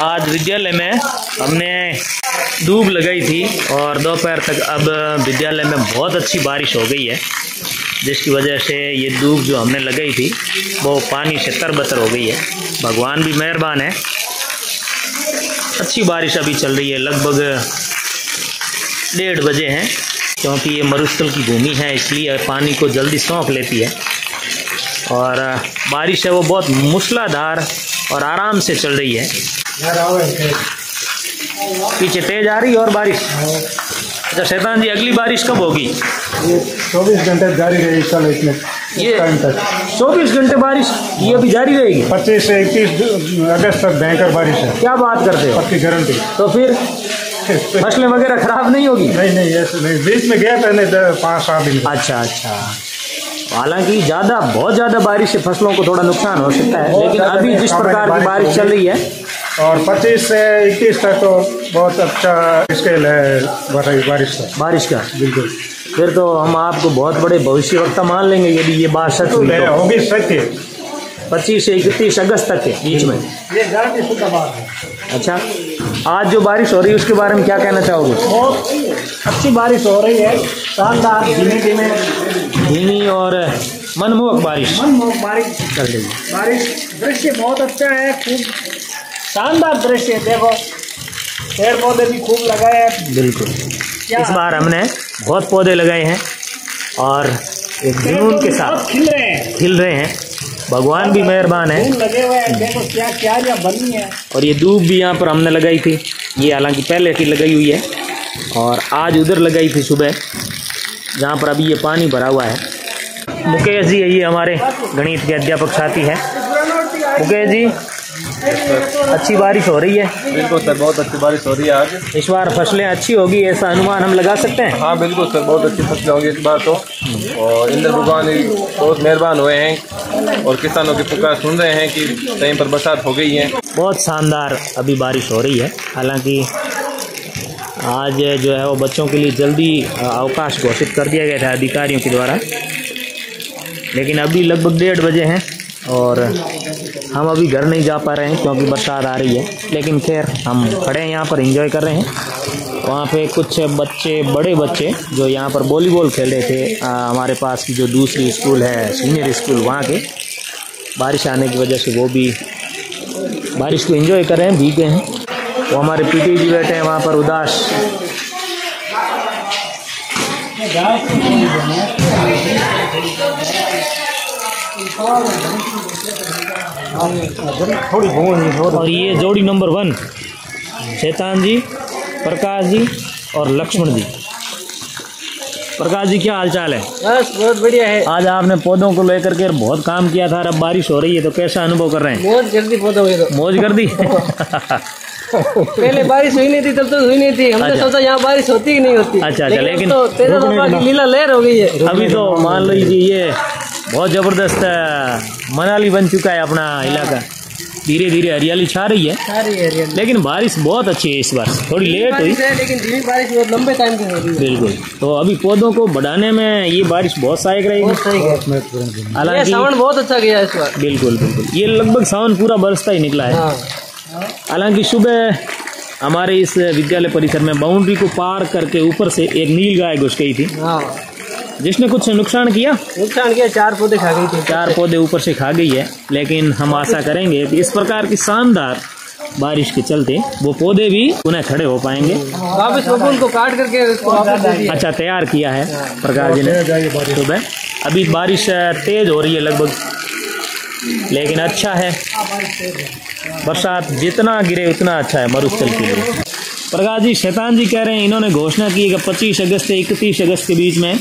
आज विद्यालय में हमने धूप लगाई थी और दोपहर तक अब विद्यालय में बहुत अच्छी बारिश हो गई है, जिसकी वजह से ये धूप जो हमने लगाई थी वो पानी से तरबतर हो गई है। भगवान भी मेहरबान है, अच्छी बारिश अभी चल रही है। लगभग 1:30 बजे हैं, क्योंकि ये मरुस्थल की भूमि है इसलिए पानी को जल्दी सौंप लेती है और बारिश है वो बहुत मूसलाधार और आराम से चल रही है। पीछे तेज आ रही है और बारिश। अच्छा शैतान जी, अगली बारिश कब होगी? 24 घंटे जारी रहेगी। कल इसमें ये 24 घंटे बारिश ये अभी जारी रहेगी। 25 से 31 अगस्त तक भयंकर बारिश है। क्या बात करते हो? आपकी गारंटी। तो फिर फसलें वगैरह खराब नहीं होगी? नहीं ऐसे नहीं। बीच में गया था नहीं 5-7 दिन। अच्छा, हालांकि बहुत ज़्यादा बारिश से फसलों को थोड़ा नुकसान हो सकता है, लेकिन अभी जिस प्रकार की बारिश चल रही है और 25 से 31 तक तो बहुत अच्छा स्केल है बारिश का। बिल्कुल, फिर तो हम आपको बहुत बड़े भविष्यवक्ता मान लेंगे यदि ये बात सच होगी। सत्य 25 से 31 अगस्त तक के बीच में ये गारंटी शुद्ध बात है। अच्छा, आज जो बारिश हो रही है उसके बारे में क्या कहना चाहोगे? बहुत अच्छी बारिश हो रही है, शानदार धीमी और मनमोहक बारिश कर रही है। बारिश दृश्य बहुत अच्छा है, खूब शानदार दृश्य है। देखो पेड़ पौधे भी खूब लगाए हैं। बिल्कुल, इस बार हमने बहुत पौधे लगाए हैं और एक जुनून के साथ खिल रहे हैं। भगवान भी मेहरबान है, लगे हुए हैं। देखो क्या क्यारिया बनी है। और ये धूप भी यहाँ पर हमने लगाई थी, ये हालांकि पहले की लगाई हुई है और आज उधर लगाई थी सुबह, जहाँ पर अभी ये पानी भरा हुआ है। मुकेश जी ये हमारे गणित के अध्यापक साथी हैं। मुकेश जी, अच्छी बारिश हो रही है? बिल्कुल सर, बहुत अच्छी बारिश हो रही है। आज इस बार फसलें अच्छी होगी ऐसा अनुमान हम लगा सकते हैं? हाँ बिल्कुल सर, बहुत अच्छी फसलें होगी इस बार तो। और इंद्र भगवान बहुत मेहरबान हुए हैं और किसानों की पुकार सुन रहे हैं कि टाइम पर बरसात हो गई है। बहुत शानदार अभी बारिश हो रही है। हालांकि आज जो है वो बच्चों के लिए जल्दी अवकाश घोषित कर दिया गया था अधिकारियों के द्वारा, लेकिन अभी लगभग 1:30 बजे हैं और हम अभी घर नहीं जा पा रहे हैं क्योंकि बरसात आ रही है। लेकिन खैर, हम खड़े हैं यहाँ पर, एंजॉय कर रहे हैं। वहाँ पे कुछ बच्चे, बड़े बच्चे जो यहाँ पर वॉलीबॉल खेल रहे थे, हमारे पास की जो दूसरी स्कूल है, सीनियर स्कूल, वहाँ के बारिश आने की वजह से वो भी बारिश को एंजॉय कर रहे हैं, भीग गए हैं। वो हमारे पीटी जी बैठे हैं वहाँ पर उदास। और ये जोड़ी नंबर 1 शैतान जी, प्रकाश जी और लक्ष्मण जी। प्रकाश जी, क्या हाल चाल है? बस बहुत बढ़िया है। आज आपने पौधों को लेकर के बहुत काम किया था, अब बारिश हो रही है तो कैसा अनुभव कर रहे हैं? बहुत जल्दी पौधे हुए तो मौज कर दी। पहले बारिश हुई नहीं थी, तब तो हुई नहीं थी। हमने सोचा यहाँ बारिश होती ही नहीं होती। अच्छा, लेकिन तो तेरे बाबा की लीला लहर हो गई है। अभी तो मान लीजिए ये बहुत ज़बरदस्त मनाली बन चुका है अपना इलाका। धीरे धीरे हरियाली छा रही है, लेकिन बारिश बहुत अच्छी है इस बार। थोड़ी लेट हुई लेकिन धीमी बारिश बहुत लंबे टाइम से हो रही है। बिल्कुल, तो अभी पौधों को बढ़ाने में ये बारिश बहुत सहायक रहेगी। हालांकि सावन बहुत अच्छा गया इस बार। बिल्कुल, ये लगभग सावन पूरा बरसता ही निकला है। हालांकि सुबह हमारे इस विद्यालय परिसर में बाउंड्री को पार करके ऊपर से एक नील गाय घुस गई थी, जिसने कुछ नुकसान किया। 4 पौधे खा गई थी। 4 पौधे ऊपर से खा गई है, लेकिन हम आशा करेंगे कि इस प्रकार की शानदार बारिश के चलते वो पौधे भी पुनः खड़े हो पाएंगे। आप इस बबूल को काट करके इसको अच्छा तैयार किया है प्रकाश जी ने सुबह। अभी बारिश तेज हो रही है लगभग, लेकिन अच्छा है। बरसात जितना गिरे उतना अच्छा है मरुस्थल के लिए। प्रकाश जी, शैतान जी कह रहे हैं इन्होंने घोषणा की है कि 25 अगस्त से 31 अगस्त के बीच में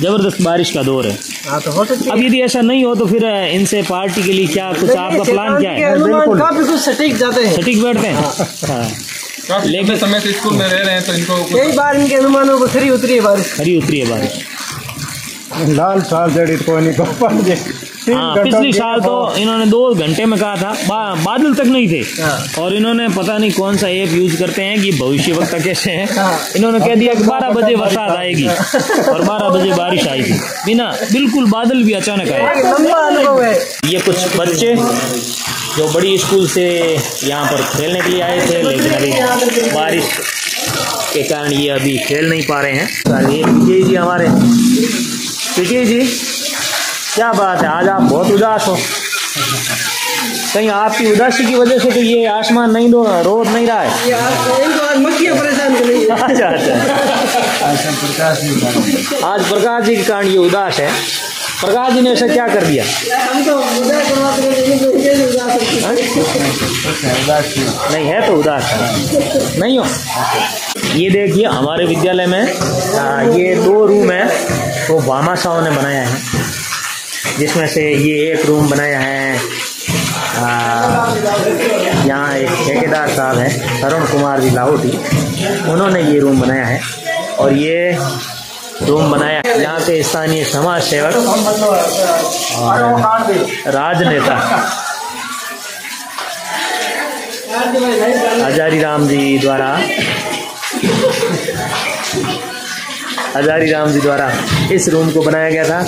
जबरदस्त बारिश का दौर है। तो हो सकता है। अब यदि ऐसा नहीं हो तो फिर इनसे पार्टी के लिए क्या कुछ आपका प्लान क्या है? बिल्कुल, काफी कुछ सटीक बैठते हैं। हाँ। लेकिन समय से स्कूल में रह रहे हैं तो इनको कई बार इनके अनुमानों को खरी उतरी है बारिश। लाल साल जड़ी को नहीं पिछली साल तो इन्होंने 2 घंटे में कहा था बादल तक नहीं थे, और इन्होंने पता नहीं कौन सा ऐप यूज करते हैं कि भविष्यवक्ता कैसे हैं। इन्होंने कह दिया कि 12 बजे बरसात आएगी और 12 बजे बारिश आएगी, बिना बिल्कुल बादल भी अचानक आए। ये कुछ बच्चे जो बड़ी स्कूल से यहाँ पर खेलने के लिए आए थे, लेकिन अभी बारिश के कारण ये अभी खेल नहीं पा रहे हैं। ये विजय जी हमारे, विजय जी क्या बात है, आज आप बहुत उदास हो, कहीं आपकी उदासी की वजह से तो ये आसमान नहीं दो रोज नहीं रहा है। अच्छा अच्छा, आज प्रकाश जी के कारण ये उदास है। प्रकाश जी ने ऐसा क्या कर दिया? नहीं है तो उदास नहीं हो। ये देखिए हमारे विद्यालय में ये 2 रूम है वो भामा साहब ने बनाया है, जिसमें से ये एक रूम बनाया है यहाँ एक ठेकेदार साहब हैं तरुण कुमार जी लाहौटी, उन्होंने ये रूम बनाया है। और ये रूम बनाया है यहाँ के स्थानीय समाज सेवक और राजनेता हजारी राम जी द्वारा इस रूम को बनाया गया था।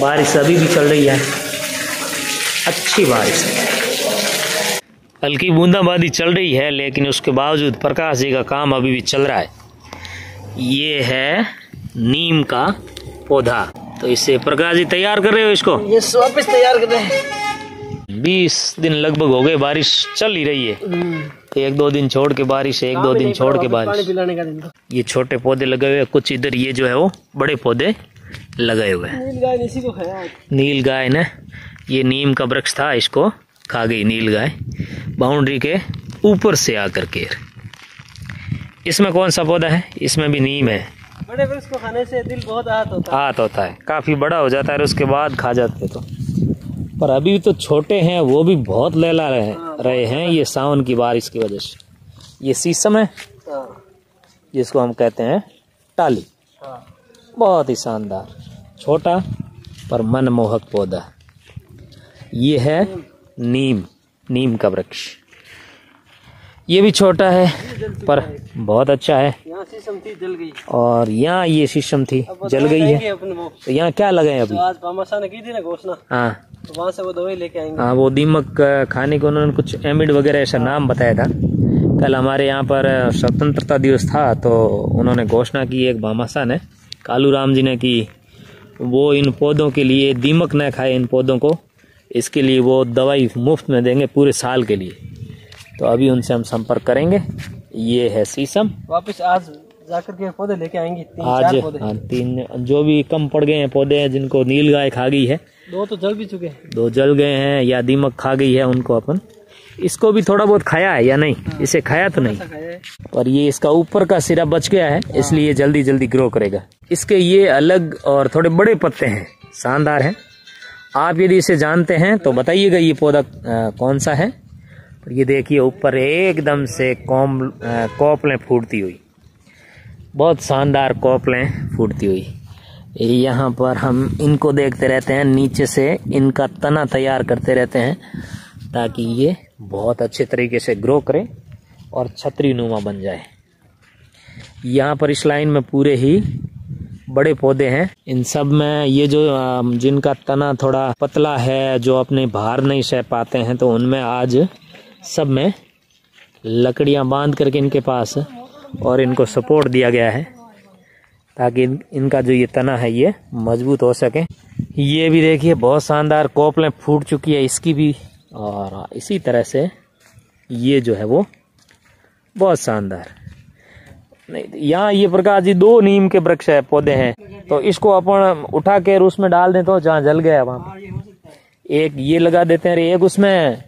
बारिश अभी भी चल रही है, अच्छी बारिश, हल्की बूंदाबांदी चल रही है, लेकिन उसके बावजूद प्रकाश जी का काम अभी भी चल रहा है। ये है नीम का पौधा, तो इसे प्रकाश जी तैयार कर रहे हो, इसको ये वापस तैयार कर रहे हैं। 20 दिन लगभग हो गए बारिश चल ही रही है, तो 1-2 दिन छोड़ के बारिश, 1-2 दिन छोड़ के बारिश। ये छोटे पौधे लगे हुए, कुछ इधर ये जो है वो बड़े पौधे लगाए हुए हैं। नील गाय ने, ये नीम का वृक्ष था, इसको खा गई नील गाय बाउंड्री के ऊपर से आकर के। इसमें कौन सा पौधा है? इसमें भी नीम है। बड़े वृक्ष को खाने से दिल बहुत आहत होता है, काफ़ी बड़ा हो जाता है उसके बाद खा जाते हैं। तो पर अभी तो छोटे हैं, वो भी बहुत लहला रहे हैं ये सावन की बारिश की वजह से। ये शीशम है जिसको हम कहते हैं टाली, बहुत ही शानदार छोटा पर मनमोहक पौधा। ये है नीम का वृक्ष, ये भी छोटा है पर बहुत अच्छा है। यहाँ शीशम थी जल गई, और यहाँ ये शीशम थी जल गई है, तो यहाँ क्या लगाए अभी? आज पामाशा ने की थी ना घोषणा, हाँ, तो वहाँ से वो दवाई लेके आएंगे। हाँ, वो दीमक खाने को उन्होंने कुछ एमिड वगैरह ऐसा नाम बताया था। कल हमारे यहाँ पर स्वतंत्रता दिवस था, तो उन्होंने घोषणा की, एक भामाशाह ने, कालू राम जी ने, कि वो इन पौधों के लिए दीमक न खाए इन पौधों को, इसके लिए वो दवाई मुफ्त में देंगे पूरे साल के लिए। तो अभी उनसे हम संपर्क करेंगे। ये है शीशम, वापस आज जाकर के पौधे लेके आएंगे। 3-4 जो भी कम पड़ गए हैं पौधे हैं, जिनको नील गाय खा गई है, 2 तो जल भी चुके हैं, 2 जल गए हैं या दीमक खा गई है उनको। अपन इसको भी थोड़ा बहुत खाया है या नहीं? हाँ, इसे खाया तो नहीं, पर ये इसका ऊपर का सिरा बच गया है, इसलिए जल्दी जल्दी ग्रो करेगा। इसके ये अलग और थोड़े बड़े पत्ते हैं, शानदार हैं। आप यदि इसे जानते हैं तो बताइएगा ये पौधा कौन सा है। ये देखिए ऊपर एकदम से कोपलें फूटती हुई, बहुत शानदार कोपलें फूटती हुई। यहाँ पर हम इनको देखते रहते हैं, नीचे से इनका तना तैयार करते रहते हैं, ताकि ये बहुत अच्छे तरीके से ग्रो करे और छतरी नुमा बन जाए। यहाँ पर इस लाइन में पूरे ही बड़े पौधे हैं। इन सब में ये जो जिनका तना थोड़ा पतला है, जो अपने भार नहीं सह पाते हैं, तो उनमें आज सब में लकड़ियां बांध करके इनके पास और इनको सपोर्ट दिया गया है, ताकि इनका जो ये तना है ये मजबूत हो सके। ये भी देखिए बहुत शानदार कोपलें फूट चुकी है इसकी भी, और इसी तरह से ये जो है वो बहुत शानदार। यहाँ ये प्रकार जी 2 नीम के वृक्ष है, पौधे हैं, तो इसको अपन उठा के उसमें डाल दें तो जहाँ जल गया वहाँ एक ये लगा देते हैं। एक उसमें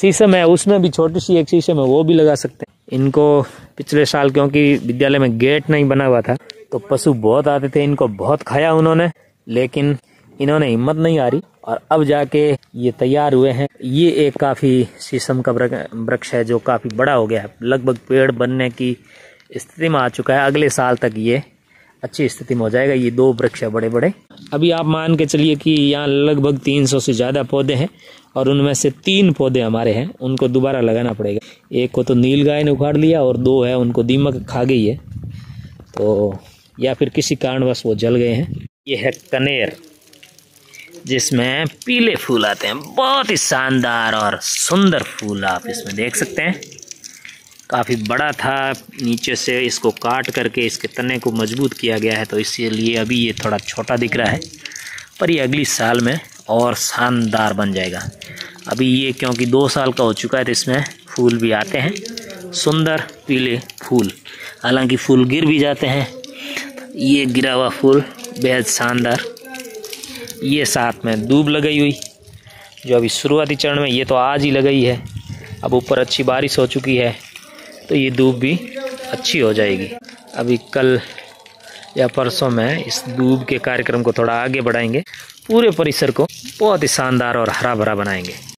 शीशम है, उसमें भी छोटी सी एक शीशम है, वो भी लगा सकते हैं। इनको पिछले साल क्योंकि विद्यालय में गेट नहीं बना हुआ था, तो पशु बहुत आते थे, इनको बहुत खाया उन्होंने, लेकिन इन्होंने हिम्मत नहीं हारी और अब जाके ये तैयार हुए हैं। ये एक काफ़ी शीशम का वृक्ष है जो काफ़ी बड़ा हो गया है, लगभग पेड़ बनने की स्थिति में आ चुका है। अगले साल तक ये अच्छी स्थिति में हो जाएगा। ये 2 वृक्ष है बड़े बड़े। अभी आप मान के चलिए कि यहाँ लगभग 300 से ज़्यादा पौधे हैं, और उनमें से 3 पौधे हमारे हैं, उनको दोबारा लगाना पड़ेगा। एक को तो नील गाय ने उखाड़ लिया, और 2 है उनको दीमक खा गई है, तो या फिर किसी कारणवश वो जल गए हैं। ये है कनेर, जिसमें पीले फूल आते हैं। बहुत ही शानदार और सुंदर फूल आप इसमें देख सकते हैं। काफ़ी बड़ा था, नीचे से इसको काट करके इसके तने को मजबूत किया गया है, तो इसीलिए अभी ये थोड़ा छोटा दिख रहा है, पर ये अगली साल में और शानदार बन जाएगा। अभी ये क्योंकि 2 साल का हो चुका है तो इसमें फूल भी आते हैं, सुंदर पीले फूल। हालांकि फूल गिर भी जाते हैं। ये गिरा हुआ फूल बेहद शानदार। ये साथ में दूब लगाई हुई जो अभी शुरुआती चरण में, ये तो आज ही लगाई है। अब ऊपर अच्छी बारिश हो चुकी है तो ये दूब भी अच्छी हो जाएगी। अभी कल या परसों में इस दूब के कार्यक्रम को थोड़ा आगे बढ़ाएंगे, पूरे परिसर को बहुत ही शानदार और हरा भरा बनाएंगे।